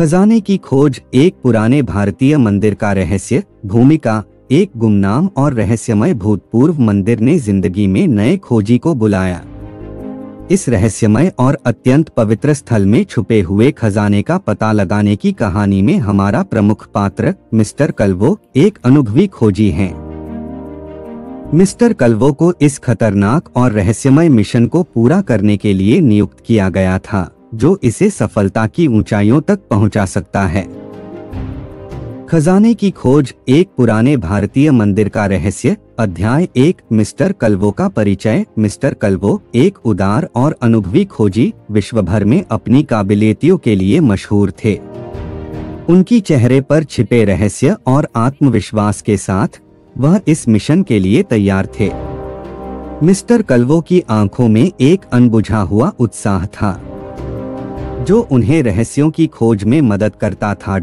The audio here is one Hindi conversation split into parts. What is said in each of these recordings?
खजाने की खोज, एक पुराने भारतीय मंदिर का रहस्य। भूमिका: एक गुमनाम और रहस्यमय भूतपूर्व मंदिर ने जिंदगी में नए खोजी को बुलाया। इस रहस्यमय और अत्यंत पवित्र स्थल में छुपे हुए खजाने का पता लगाने की कहानी में हमारा प्रमुख पात्र मिस्टर कल्वो एक अनुभवी खोजी हैं। मिस्टर कल्वो को इस खतरनाक और रहस्यमय मिशन को पूरा करने के लिए नियुक्त किया गया था, जो इसे सफलता की ऊंचाइयों तक पहुंचा सकता है। खजाने की खोज, एक पुराने भारतीय मंदिर का रहस्य। अध्याय 1। मिस्टर कल्वो का परिचय। मिस्टर कल्वो एक उदार और अनुभवी खोजी, विश्व भर में अपनी काबिलियतियों के लिए मशहूर थे। उनकी चेहरे पर छिपे रहस्य और आत्मविश्वास के साथ वह इस मिशन के लिए तैयार थे। मिस्टर कल्वो की आंखों में एक अनबुझा हुआ उत्साह था जो उन्हें रहस्यों की खोज में मदद करता था।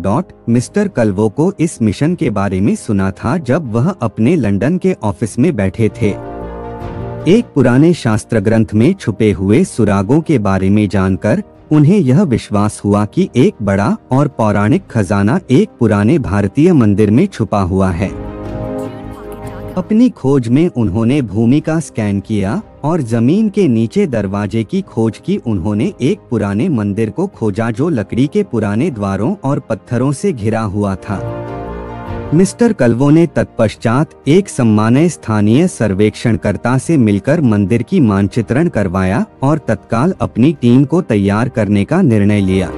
मिस्टर कल्वो को इस मिशन के बारे में सुना था जब वह अपने लंदन के ऑफिस में बैठे थे। एक पुराने शास्त्र ग्रंथ में छुपे हुए सुरागों के बारे में जानकर उन्हें यह विश्वास हुआ कि एक बड़ा और पौराणिक खजाना एक पुराने भारतीय मंदिर में छुपा हुआ है। अपनी खोज में उन्होंने भूमि का स्कैन किया और जमीन के नीचे दरवाजे की खोज की। उन्होंने एक पुराने मंदिर को खोजा जो लकड़ी के पुराने द्वारों और पत्थरों से घिरा हुआ था। मिस्टर कल्वो ने तत्पश्चात एक सम्माननीय स्थानीय सर्वेक्षणकर्ता से मिलकर मंदिर की मानचित्रण करवाया और तत्काल अपनी टीम को तैयार करने का निर्णय लिया।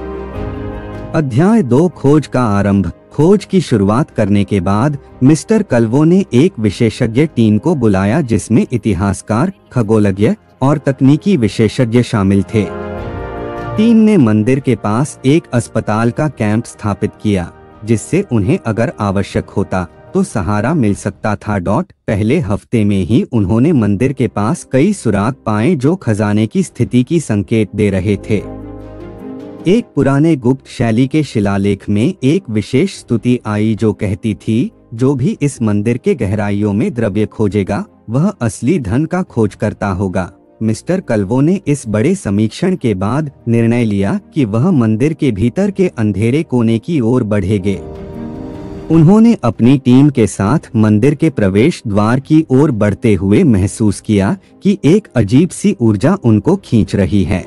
अध्याय 2। खोज का आरंभ। खोज की शुरुआत करने के बाद मिस्टर कल्वो ने एक विशेषज्ञ टीम को बुलाया जिसमें इतिहासकार, खगोलज्ञ और तकनीकी विशेषज्ञ शामिल थे। टीम ने मंदिर के पास एक अस्पताल का कैंप स्थापित किया जिससे उन्हें अगर आवश्यक होता तो सहारा मिल सकता था। पहले हफ्ते में ही उन्होंने मंदिर के पास कई सुराग पाए जो खजाने की स्थिति की संकेत दे रहे थे। एक पुराने गुप्त शैली के शिलालेख में एक विशेष स्तुति आई जो कहती थी, जो भी इस मंदिर के गहराइयों में द्रव्य खोजेगा वह असली धन का खोजकर्ता होगा। मिस्टर कल्वो ने इस बड़े समीक्षण के बाद निर्णय लिया कि वह मंदिर के भीतर के अंधेरे कोने की ओर बढ़ेंगे। उन्होंने अपनी टीम के साथ मंदिर के प्रवेश द्वार की ओर बढ़ते हुए महसूस किया कि एक अजीब सी ऊर्जा उनको खींच रही है।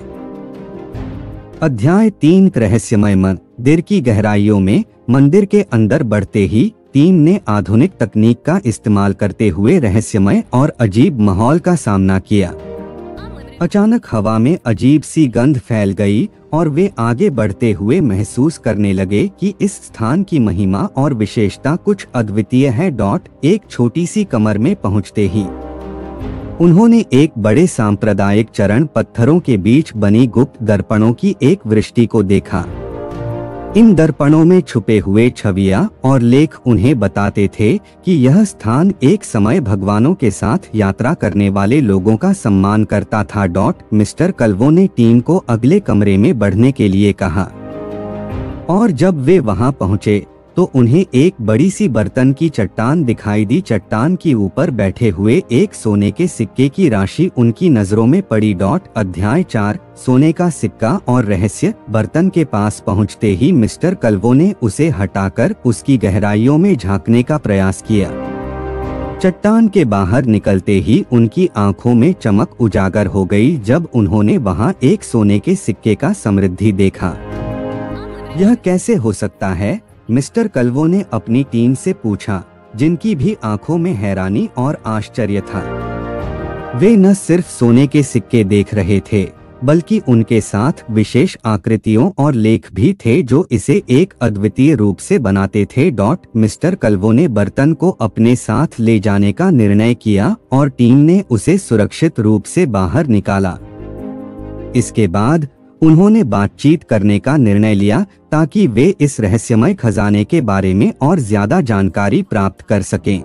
अध्याय 3। रहस्यमय मंदिर की गहराइयों में। मंदिर के अंदर बढ़ते ही टीम ने आधुनिक तकनीक का इस्तेमाल करते हुए रहस्यमय और अजीब माहौल का सामना किया। अचानक हवा में अजीब सी गंध फैल गई और वे आगे बढ़ते हुए महसूस करने लगे कि इस स्थान की महिमा और विशेषता कुछ अद्वितीय है। एक छोटी सी कमर में पहुंचते ही उन्होंने एक बड़े सांप्रदायिक चरण पत्थरों के बीच बनी गुप्त दर्पणों की एक वृष्टि को देखा। इन दर्पणों में छुपे हुए छवियां और लेख उन्हें बताते थे कि यह स्थान एक समय भगवानों के साथ यात्रा करने वाले लोगों का सम्मान करता था। मिस्टर कल्वो ने टीम को अगले कमरे में बढ़ने के लिए कहा और जब वे वहां पहुंचे तो उन्हें एक बड़ी सी बर्तन की चट्टान दिखाई दी। चट्टान के ऊपर बैठे हुए एक सोने के सिक्के की राशि उनकी नजरों में पड़ी। अध्याय 4। सोने का सिक्का और रहस्य। बर्तन के पास पहुंचते ही मिस्टर कल्वो ने उसे हटाकर उसकी गहराइयों में झांकने का प्रयास किया। चट्टान के बाहर निकलते ही उनकी आंखों में चमक उजागर हो गई जब उन्होंने वहाँ एक सोने के सिक्के का समृद्धि देखा। यह कैसे हो सकता है? मिस्टर कल्वो ने अपनी टीम से पूछा जिनकी भी आंखों में हैरानी और आश्चर्य था। वे न सिर्फ सोने के सिक्के देख रहे थे बल्कि उनके साथ विशेष आकृतियों और लेख भी थे जो इसे एक अद्वितीय रूप से बनाते थे। मिस्टर कल्वो ने बर्तन को अपने साथ ले जाने का निर्णय किया और टीम ने उसे सुरक्षित रूप से बाहर निकाला। इसके बाद उन्होंने बातचीत करने का निर्णय लिया ताकि वे इस रहस्यमय खजाने के बारे में और ज्यादा जानकारी प्राप्त कर सकें।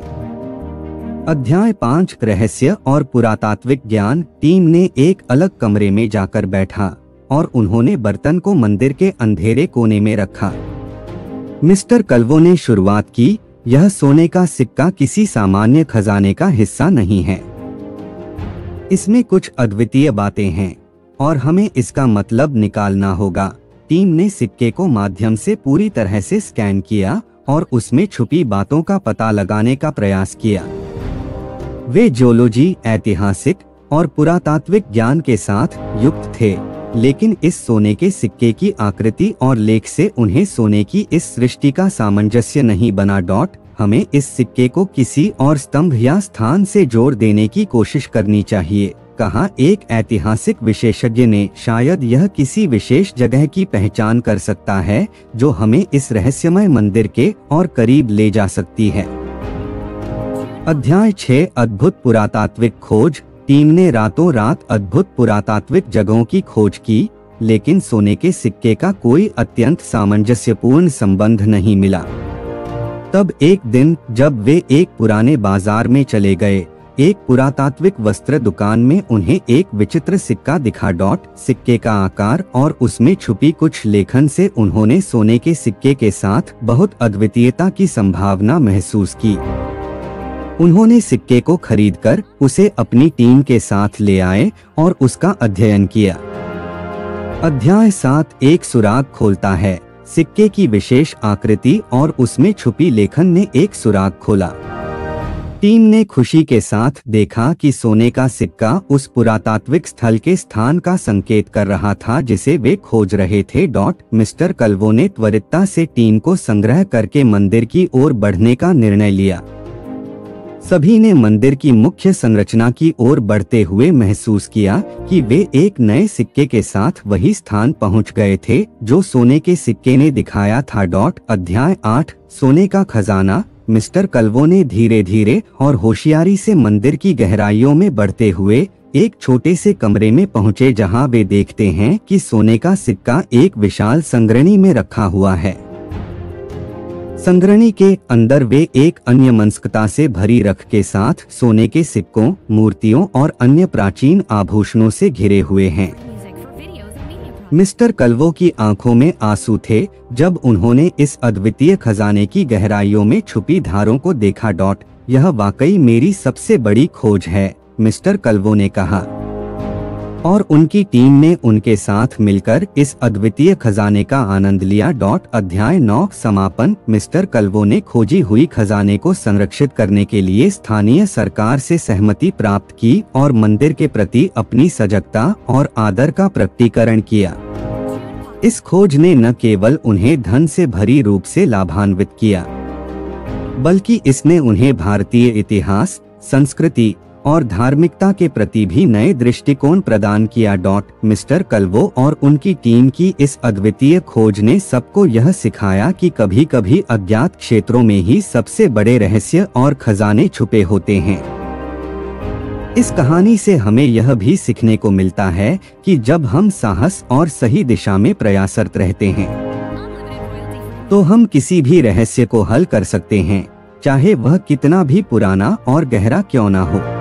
अध्याय 5। रहस्य और पुरातात्विक ज्ञान। टीम ने एक अलग कमरे में जाकर बैठा और उन्होंने बर्तन को मंदिर के अंधेरे कोने में रखा। मिस्टर कल्वो ने शुरुआत की, यह सोने का सिक्का किसी सामान्य खजाने का हिस्सा नहीं है। इसमें कुछ अद्वितीय बातें हैं और हमें इसका मतलब निकालना होगा। टीम ने सिक्के को माध्यम से पूरी तरह से स्कैन किया और उसमें छुपी बातों का पता लगाने का प्रयास किया। वे ज्योलॉजी, ऐतिहासिक और पुरातात्विक ज्ञान के साथ युक्त थे, लेकिन इस सोने के सिक्के की आकृति और लेख से उन्हें सोने की इस सृष्टि का सामंजस्य नहीं बना। हमें इस सिक्के को किसी और स्तंभ या स्थान से जोड़ देने की कोशिश करनी चाहिए, कहा एक ऐतिहासिक विशेषज्ञ ने। शायद यह किसी विशेष जगह की पहचान कर सकता है जो हमें इस रहस्यमय मंदिर के और करीब ले जा सकती है। अध्याय 6 अद्भुत पुरातात्विक खोज। टीम ने रातों रात अद्भुत पुरातात्विक जगहों की खोज की, लेकिन सोने के सिक्के का कोई अत्यंत सामंजस्यपूर्ण संबंध नहीं मिला। तब एक दिन जब वे एक पुराने बाजार में चले गए, एक पुरातात्विक वस्त्र दुकान में उन्हें एक विचित्र सिक्का दिखा। सिक्के का आकार और उसमें छुपी कुछ लेखन से उन्होंने सोने के सिक्के के साथ बहुत अद्वितीयता की संभावना महसूस की। उन्होंने सिक्के को खरीदकर उसे अपनी टीम के साथ ले आए और उसका अध्ययन किया। अध्याय 7 एक सुराग खोलता है। सिक्के की विशेष आकृति और उसमें छुपी लेखन ने एक सुराग खोला। टीम ने खुशी के साथ देखा कि सोने का सिक्का उस पुरातात्विक स्थल के स्थान का संकेत कर रहा था जिसे वे खोज रहे थे। मिस्टर कल्वो ने त्वरितता से टीम को संग्रह करके मंदिर की ओर बढ़ने का निर्णय लिया। सभी ने मंदिर की मुख्य संरचना की ओर बढ़ते हुए महसूस किया कि वे एक नए सिक्के के साथ वही स्थान पहुंच गए थे जो सोने के सिक्के ने दिखाया था। अध्याय 8 सोने का खजाना। मिस्टर कल्वो ने धीरे धीरे और होशियारी से मंदिर की गहराइयों में बढ़ते हुए एक छोटे से कमरे में पहुंचे, जहां वे देखते हैं कि सोने का सिक्का एक विशाल संग्रहणी में रखा हुआ है। संग्रहणी के अंदर वे एक अन्य मनस्कता से भरी रख के साथ सोने के सिक्कों, मूर्तियों और अन्य प्राचीन आभूषणों से घिरे हुए हैं। मिस्टर कल्वो की आंखों में आंसू थे जब उन्होंने इस अद्वितीय खजाने की गहराइयों में छुपी धारों को देखा। यह वाकई मेरी सबसे बड़ी खोज है, मिस्टर कल्वो ने कहा, और उनकी टीम ने उनके साथ मिलकर इस अद्वितीय खजाने का आनंद लिया। अध्याय 9 समापन। मिस्टर कल्वो ने खोजी हुई खजाने को संरक्षित करने के लिए स्थानीय सरकार से सहमति प्राप्त की और मंदिर के प्रति अपनी सजगता और आदर का प्रकटीकरण किया। इस खोज ने न केवल उन्हें धन से भरी रूप से लाभान्वित किया, बल्कि इसने उन्हें भारतीय इतिहास, संस्कृति और धार्मिकता के प्रति भी नए दृष्टिकोण प्रदान किया। मिस्टर कल्वो और उनकी टीम की इस अद्वितीय खोज ने सबको यह सिखाया कि कभी कभी अज्ञात क्षेत्रों में ही सबसे बड़े रहस्य और खजाने छुपे होते हैं। इस कहानी से हमें यह भी सीखने को मिलता है कि जब हम साहस और सही दिशा में प्रयासरत रहते हैं तो हम किसी भी रहस्य को हल कर सकते हैं, चाहे वह कितना भी पुराना और गहरा क्यों ना हो।